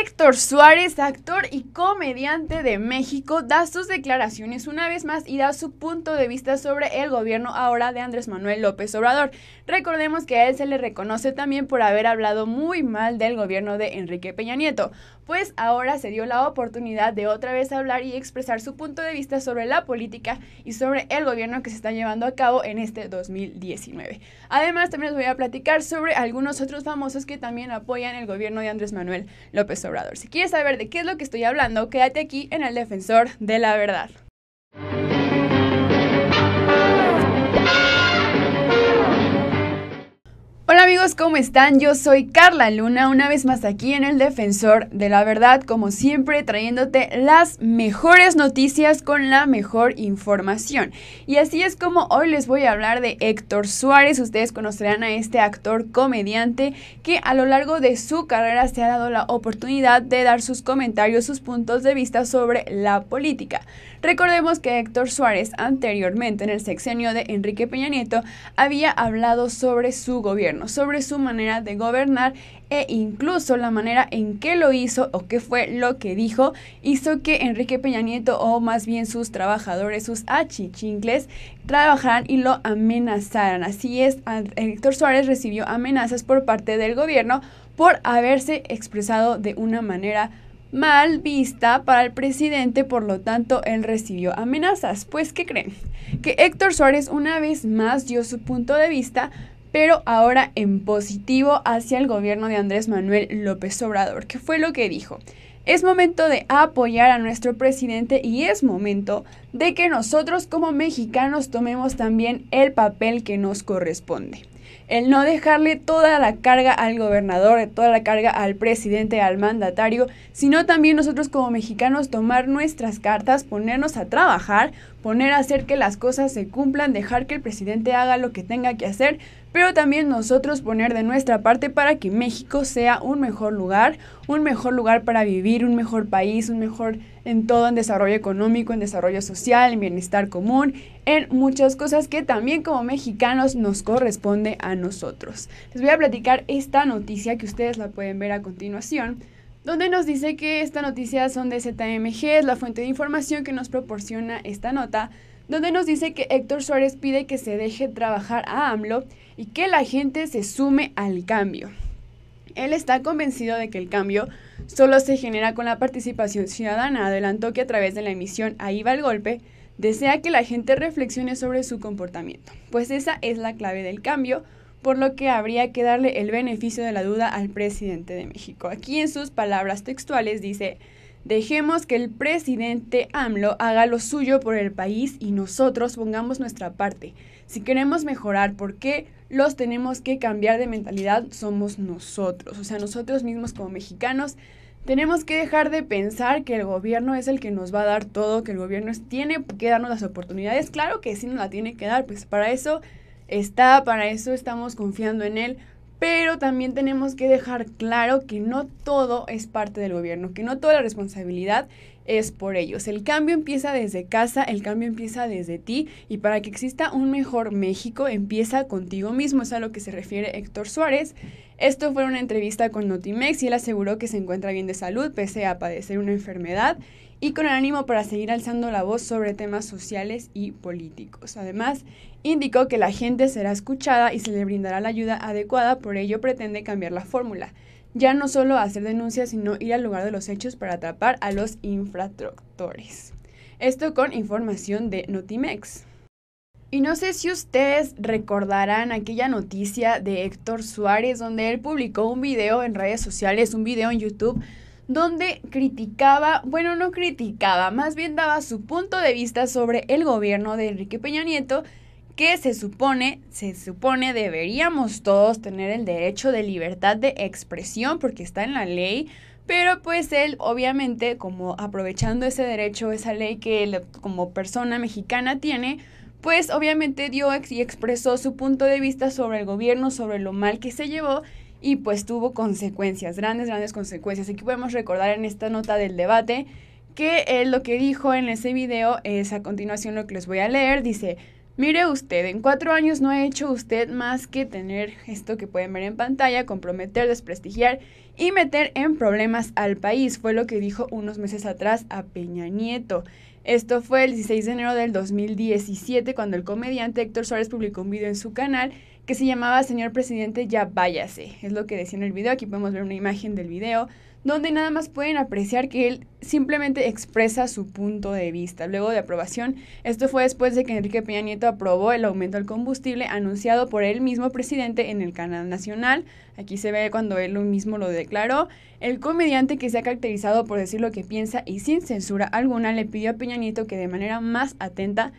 Héctor Suárez, actor y comediante de México, da sus declaraciones una vez más y da su punto de vista sobre el gobierno ahora de Andrés Manuel López Obrador. Recordemos que a él se le reconoce también por haber hablado muy mal del gobierno de Enrique Peña Nieto, pues ahora se dio la oportunidad de otra vez hablar y expresar su punto de vista sobre la política y sobre el gobierno que se está llevando a cabo en este 2019. Además, también les voy a platicar sobre algunos otros famosos que también apoyan el gobierno de Andrés Manuel López Obrador. Si quieres saber de qué es lo que estoy hablando, quédate aquí en El Defensor de la Verdad. Hola amigos, ¿cómo están? Yo soy Carla Luna, una vez más aquí en El Defensor de la Verdad, como siempre trayéndote las mejores noticias con la mejor información. Y así es como hoy les voy a hablar de Héctor Suárez. Ustedes conocerán a este actor comediante que a lo largo de su carrera se ha dado la oportunidad de dar sus comentarios, sus puntos de vista sobre la política. Recordemos que Héctor Suárez anteriormente, en el sexenio de Enrique Peña Nieto, había hablado sobre su gobierno, sobre su manera de gobernar e incluso la manera en que lo hizo o qué fue lo que dijo hizo que Enrique Peña Nieto, o más bien sus trabajadores, sus achichincles, trabajaran y lo amenazaran. Así es, Héctor Suárez recibió amenazas por parte del gobierno por haberse expresado de una manera mal vista para el presidente, por lo tanto él recibió amenazas. Pues ¿qué creen? Que Héctor Suárez una vez más dio su punto de vista, pero ahora en positivo hacia el gobierno de Andrés Manuel López Obrador. ¿Qué fue lo que dijo? Es momento de apoyar a nuestro presidente y es momento de que nosotros como mexicanos tomemos también el papel que nos corresponde. El no dejarle toda la carga al gobernador, toda la carga al presidente, al mandatario, sino también nosotros como mexicanos tomar nuestras cartas, ponernos a trabajar, poner a hacer que las cosas se cumplan, dejar que el presidente haga lo que tenga que hacer, pero también nosotros poner de nuestra parte para que México sea un mejor lugar para vivir, un mejor país, un mejor en todo, en desarrollo económico, en desarrollo social, en bienestar común, en muchas cosas que también como mexicanos nos corresponde a nosotros. Les voy a platicar esta noticia que ustedes la pueden ver a continuación, donde nos dice que esta noticia son de ZMG, es la fuente de información que nos proporciona esta nota, donde nos dice que Héctor Suárez pide que se deje trabajar a AMLO y que la gente se sume al cambio. Él está convencido de que el cambio solo se genera con la participación ciudadana. Adelantó que a través de la emisión Ahí va el Golpe, desea que la gente reflexione sobre su comportamiento, pues esa es la clave del cambio, por lo que habría que darle el beneficio de la duda al presidente de México. Aquí en sus palabras textuales dice: dejemos que el presidente AMLO haga lo suyo por el país y nosotros pongamos nuestra parte. Si queremos mejorar, ¿por qué los tenemos que cambiar de mentalidad? Somos nosotros, o sea, nosotros mismos como mexicanos tenemos que dejar de pensar que el gobierno es el que nos va a dar todo, que el gobierno tiene que darnos las oportunidades. Claro que sí nos la tiene que dar, pues para eso está, para eso estamos confiando en él. Pero también tenemos que dejar claro que no todo es parte del gobierno, que no toda la responsabilidad es por ellos. El cambio empieza desde casa, el cambio empieza desde ti, y para que exista un mejor México empieza contigo mismo. Es a lo que se refiere Héctor Suárez. Esto fue una entrevista con Notimex y él aseguró que se encuentra bien de salud pese a padecer una enfermedad y con el ánimo para seguir alzando la voz sobre temas sociales y políticos. Además, indicó que la gente será escuchada y se le brindará la ayuda adecuada, por ello pretende cambiar la fórmula. Ya no solo hacer denuncias, sino ir al lugar de los hechos para atrapar a los infractores. Esto con información de Notimex. Y no sé si ustedes recordarán aquella noticia de Héctor Suárez, donde él publicó un video en redes sociales, un video en YouTube, donde criticaba, bueno, no criticaba, más bien daba su punto de vista sobre el gobierno de Enrique Peña Nieto, que se supone deberíamos todos tener el derecho de libertad de expresión porque está en la ley. Pero pues él obviamente, como aprovechando ese derecho, esa ley que él como persona mexicana tiene, pues obviamente dio y expresó su punto de vista sobre el gobierno, sobre lo mal que se llevó, y pues tuvo consecuencias, grandes consecuencias. Aquí podemos recordar en esta nota del debate que él lo que dijo en ese video es a continuación lo que les voy a leer. Dice: Mire usted, en 4 años no ha hecho usted más que tener esto que pueden ver en pantalla, comprometer, desprestigiar y meter en problemas al país, fue lo que dijo unos meses atrás a Peña Nieto. Esto fue el 16 de enero del 2017, cuando el comediante Héctor Suárez publicó un video en su canal que se llamaba "Señor Presidente, ya váyase". Es lo que decía en el video. Aquí podemos ver una imagen del video, donde nada más pueden apreciar que él simplemente expresa su punto de vista. Luego de aprobación, esto fue después de que Enrique Peña Nieto aprobó el aumento al combustible anunciado por el mismo presidente en el canal nacional. Aquí se ve cuando él mismo lo declaró. El comediante, que se ha caracterizado por decir lo que piensa y sin censura alguna, le pidió a Peña Nieto que de manera más atenta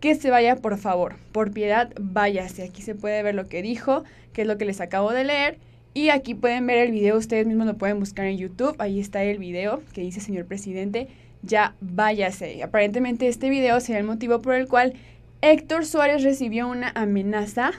que se vaya, por favor, por piedad, váyase. Aquí se puede ver lo que dijo, que es lo que les acabo de leer. Y aquí pueden ver el video, ustedes mismos lo pueden buscar en YouTube, ahí está el video que dice "Señor Presidente, ya váyase". Aparentemente este video será el motivo por el cual Héctor Suárez recibió una amenaza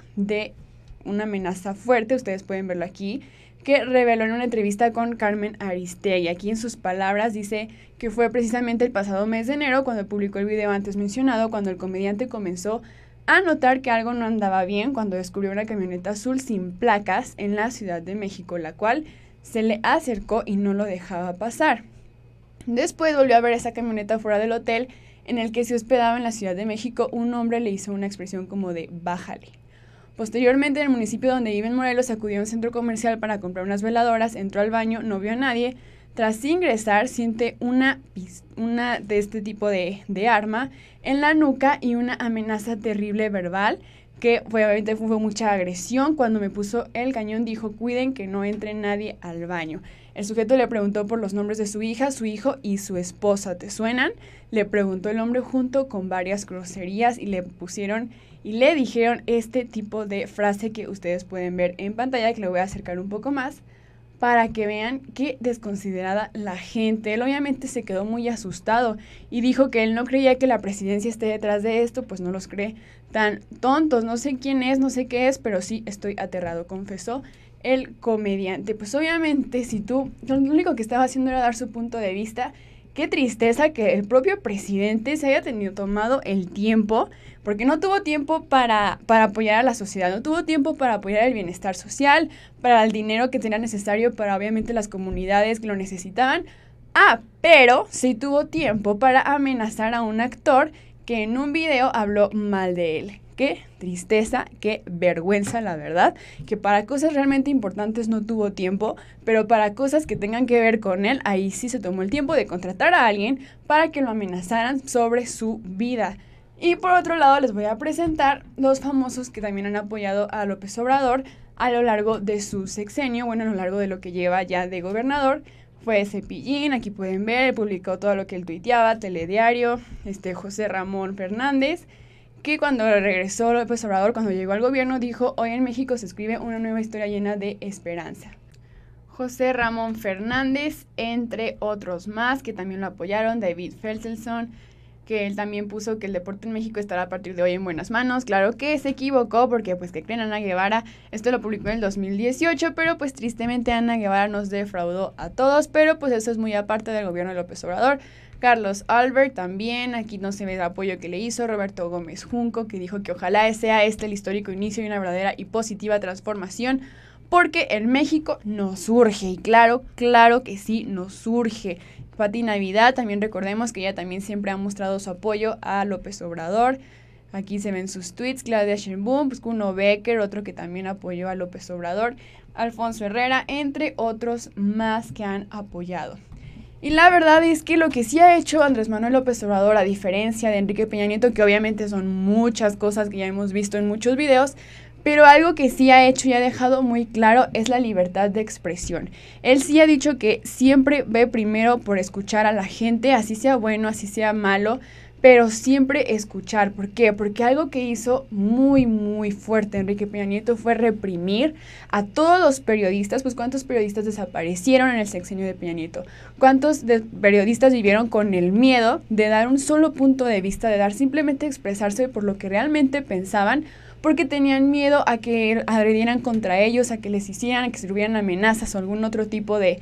fuerte, ustedes pueden verlo aquí, que reveló en una entrevista con Carmen Aristegui. Aquí en sus palabras dice que fue precisamente el pasado mes de enero, cuando publicó el video antes mencionado, cuando el comediante comenzó a notar que algo no andaba bien cuando descubrió una camioneta azul sin placas en la Ciudad de México, la cual se le acercó y no lo dejaba pasar. Después volvió a ver esa camioneta fuera del hotel en el que se hospedaba en la Ciudad de México. Un hombre le hizo una expresión como de "bájale". Posteriormente, en el municipio donde vive en Morelos, acudió a un centro comercial para comprar unas veladoras, entró al baño, no vio a nadie. Tras ingresar, siente una de este tipo de arma en la nuca y una amenaza terrible verbal, que obviamente fue mucha agresión. "Cuando me puso el cañón, dijo, cuiden que no entre nadie al baño. El sujeto le preguntó por los nombres de su hija, su hijo y su esposa. ¿Te suenan?, le preguntó el hombre, junto con varias groserías, y le dijeron este tipo de frase que ustedes pueden ver en pantalla, que le voy a acercar un poco más, para que vean qué desconsiderada la gente. Él obviamente se quedó muy asustado y dijo que él no creía que la presidencia esté detrás de esto, pues no los cree tan tontos. No sé quién es, no sé qué es, pero sí estoy aterrado", confesó el comediante. Pues obviamente, si tú, lo único que estaba haciendo era dar su punto de vista. Qué tristeza que el propio presidente se haya tomado el tiempo, porque no tuvo tiempo para apoyar a la sociedad, no tuvo tiempo para apoyar el bienestar social, para el dinero que tenía necesario para obviamente las comunidades que lo necesitaban. Pero sí tuvo tiempo para amenazar a un actor que en un video habló mal de él. Qué tristeza, qué vergüenza, la verdad, que para cosas realmente importantes no tuvo tiempo, pero para cosas que tengan que ver con él, ahí sí se tomó el tiempo de contratar a alguien para que lo amenazaran sobre su vida. Y por otro lado, les voy a presentar los famosos que también han apoyado a López Obrador a lo largo de su sexenio, bueno, a lo largo de lo que lleva ya de gobernador. Fue Cepillín, aquí pueden ver, publicó todo lo que él tuiteaba, Telediario, José Ramón Fernández, que cuando regresó López Obrador, cuando llegó al gobierno, dijo: "Hoy en México se escribe una nueva historia llena de esperanza". José Ramón Fernández, entre otros más, que también lo apoyaron. David Felsenson, que él también puso que el deporte en México estará a partir de hoy en buenas manos. Claro que se equivocó, porque pues que creen, Ana Guevara, esto lo publicó en el 2018, pero pues tristemente Ana Guevara nos defraudó a todos, pero pues eso es muy aparte del gobierno de López Obrador. Carlos Albert también, aquí no se ve el apoyo que le hizo. Roberto Gómez Junco, que dijo que ojalá sea este el histórico inicio de una verdadera y positiva transformación, porque en México no surge, y claro que sí nos surge. Paty Navidad, también recordemos que ella también siempre ha mostrado su apoyo a López Obrador. Aquí se ven sus tweets. Claudia Schoenboom, pues Kuno Becker, otro que también apoyó a López Obrador. Alfonso Herrera, entre otros más que han apoyado. Y la verdad es que lo que sí ha hecho Andrés Manuel López Obrador, a diferencia de Enrique Peña Nieto, que obviamente son muchas cosas que ya hemos visto en muchos videos, pero algo que sí ha hecho y ha dejado muy claro es la libertad de expresión. Él sí ha dicho que siempre ve primero por escuchar a la gente, así sea bueno, así sea malo, pero siempre escuchar. ¿Por qué? Porque algo que hizo muy fuerte Enrique Peña Nieto fue reprimir a todos los periodistas. Pues ¿cuántos periodistas desaparecieron en el sexenio de Peña Nieto? ¿Cuántos periodistas vivieron con el miedo de dar un solo punto de vista, de dar simplemente expresarse por lo que realmente pensaban? Porque tenían miedo a que agredieran contra ellos, a que les hicieran, a que sirvieran amenazas o algún otro tipo de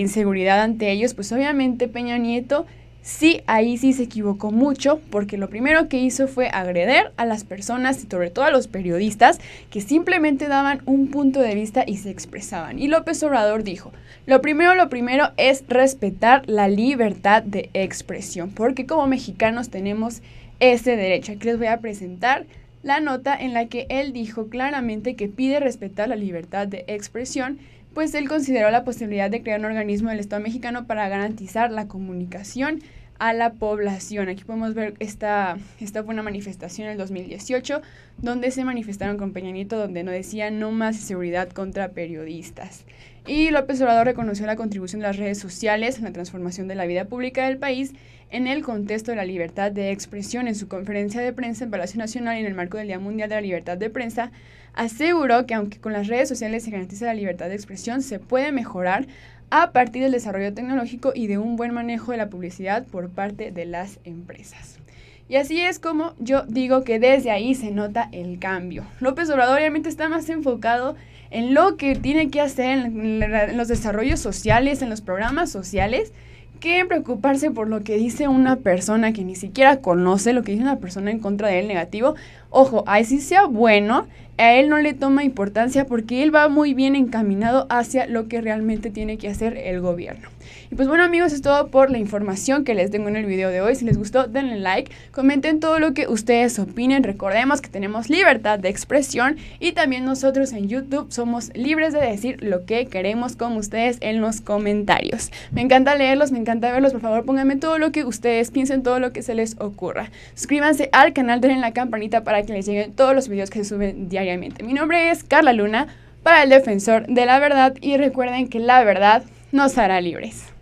inseguridad ante ellos. Pues obviamente Peña Nieto Sí, ahí sí se equivocó mucho, porque lo primero que hizo fue agredir a las personas y sobre todo a los periodistas que simplemente daban un punto de vista y se expresaban. Y López Obrador dijo, lo primero es respetar la libertad de expresión, porque como mexicanos tenemos ese derecho. Aquí les voy a presentar la nota en la que él dijo claramente que pide respetar la libertad de expresión, pues él consideró la posibilidad de crear un organismo del Estado mexicano para garantizar la comunicación a la población. Aquí podemos ver, esta fue una manifestación en el 2018, donde se manifestaron con Peña Nieto, donde no decía no más seguridad contra periodistas. Y López Obrador reconoció la contribución de las redes sociales en la transformación de la vida pública del país en el contexto de la libertad de expresión. En su conferencia de prensa en Palacio Nacional y en el marco del Día Mundial de la Libertad de Prensa, aseguró que aunque con las redes sociales se garantiza la libertad de expresión, se puede mejorar a partir del desarrollo tecnológico y de un buen manejo de la publicidad por parte de las empresas. Y así es como yo digo que desde ahí se nota el cambio. López Obrador obviamente está más enfocado en lo que tiene que hacer en los desarrollos sociales, en los programas sociales, que en preocuparse por lo que dice una persona que ni siquiera conoce, lo que dice una persona en contra de él negativo. Ojo, así sea bueno, a él no le toma importancia porque él va muy bien encaminado hacia lo que realmente tiene que hacer el gobierno. Y pues bueno amigos, es todo por la información que les tengo en el video de hoy. Si les gustó, denle like, comenten todo lo que ustedes opinen. Recordemos que tenemos libertad de expresión y también nosotros en YouTube somos libres de decir lo que queremos con ustedes en los comentarios. Me encanta leerlos, me encanta verlos. Por favor, pónganme todo lo que ustedes piensen, todo lo que se les ocurra. Suscríbanse al canal, denle la campanita para que les lleguen todos los videos que se suben diariamente. Mi nombre es Carla Luna para El Defensor de la Verdad y recuerden que la verdad nos hará libres.